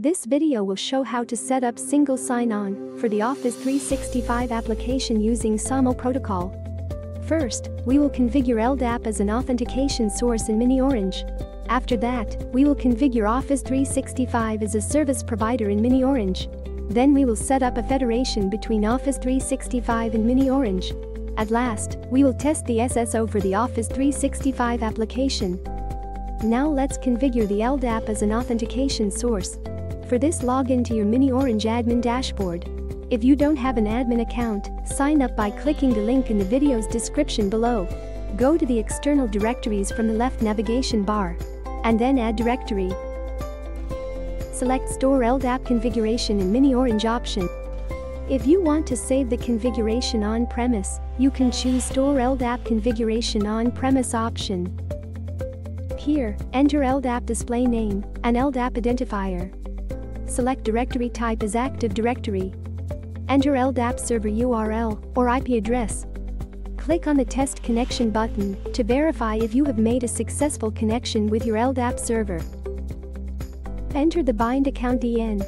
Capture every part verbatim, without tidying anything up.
This video will show how to set up single sign-on for the Office three sixty-five application using SAML protocol. First, we will configure L D A P as an authentication source in MiniOrange. After that, we will configure Office three sixty-five as a service provider in MiniOrange. Then we will set up a federation between Office three sixty-five and MiniOrange. At last, we will test the S S O for the Office three sixty-five application. Now let's configure the L D A P as an authentication source. For this, log into your MiniOrange admin dashboard. If you don't have an admin account, sign up by clicking the link in the video's description below. Go to the external directories from the left navigation bar. And then add directory. Select Store L D A P Configuration in MiniOrange option. If you want to save the configuration on-premise, you can choose Store L D A P Configuration on-premise option. Here, enter L D A P display name and L D A P identifier. Select directory type as Active Directory. Enter L D A P server U R L or I P address. Click on the Test Connection button to verify if you have made a successful connection with your L D A P server. Enter the bind account D N.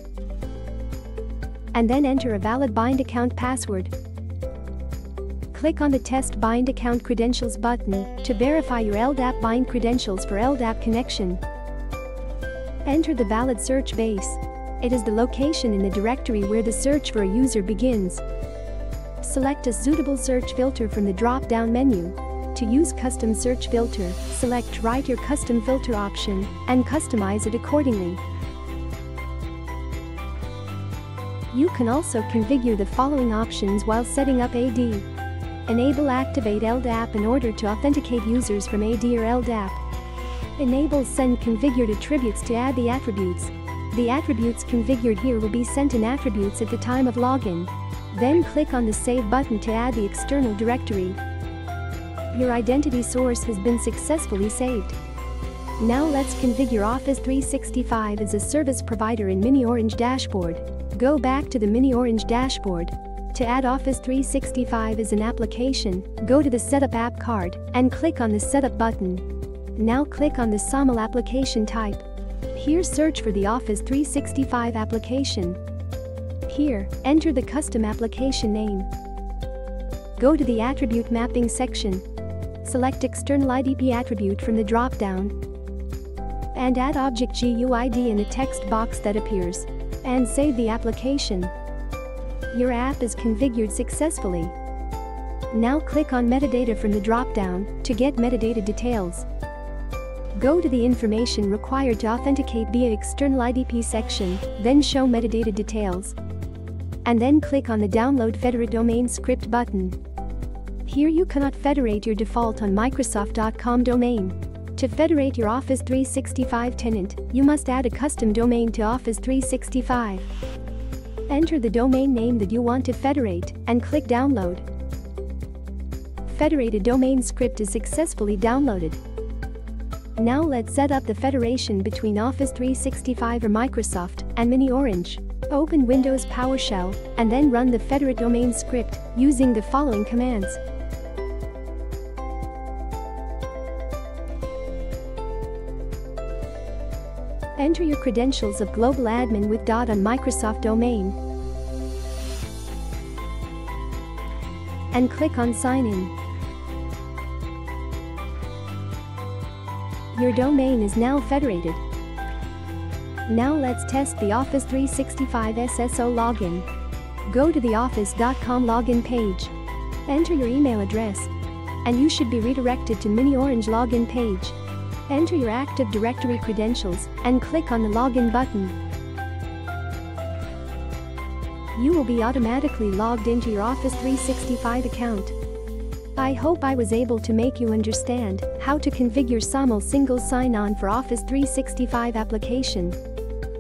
And then enter a valid bind account password. Click on the Test Bind Account Credentials button to verify your L D A P bind credentials for L D A P connection. Enter the valid search base. It is the location in the directory where the search for a user begins. Select a suitable search filter from the drop-down menu. To use custom search filter, select Write your custom filter option and customize it accordingly. You can also configure the following options while setting up A D. Enable Activate L D A P in order to authenticate users from A D or L D A P. Enable Send configured attributes to add the attributes. The attributes configured here will be sent in attributes at the time of login. Then click on the Save button to add the external directory. Your identity source has been successfully saved. Now let's configure Office three sixty-five as a service provider in MiniOrange dashboard. Go back to the MiniOrange dashboard. To add Office three sixty-five as an application, go to the Setup App card and click on the Setup button. Now click on the SAML application type. Here, search for the Office three sixty-five application. Here, enter the custom application name. Go to the Attribute Mapping section. Select External I D P attribute from the drop-down. And add Object G U I D in the text box that appears. And save the application. Your app is configured successfully. Now click on Metadata from the drop-down to get metadata details. Go to the information required to authenticate via external I D P section, then show metadata details. And then click on the Download Federate Domain Script button. Here you cannot federate your default on Microsoft dot com domain. To federate your Office three sixty-five tenant, you must add a custom domain to Office three sixty-five. Enter the domain name that you want to federate and click Download. Federated domain script is successfully downloaded. Now let's set up the federation between Office three sixty-five or Microsoft and MiniOrange. Open Windows PowerShell and then run the federate domain script using the following commands. Enter your credentials of global admin with dot on Microsoft domain. And click on Sign in. Your domain is now federated. Now let's test the Office three sixty-five S S O login. Go to the office dot com login page. Enter your email address. And you should be redirected to MiniOrange login page. Enter your Active Directory credentials and click on the login button. You will be automatically logged into your Office three sixty-five account. I hope I was able to make you understand how to configure SAML single sign-on for Office three sixty-five application.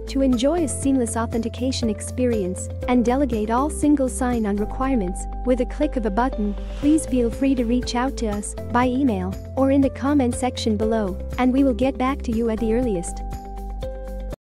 To enjoy a seamless authentication experience and delegate all single sign-on requirements with a click of a button, please feel free to reach out to us by email or in the comment section below, and we will get back to you at the earliest.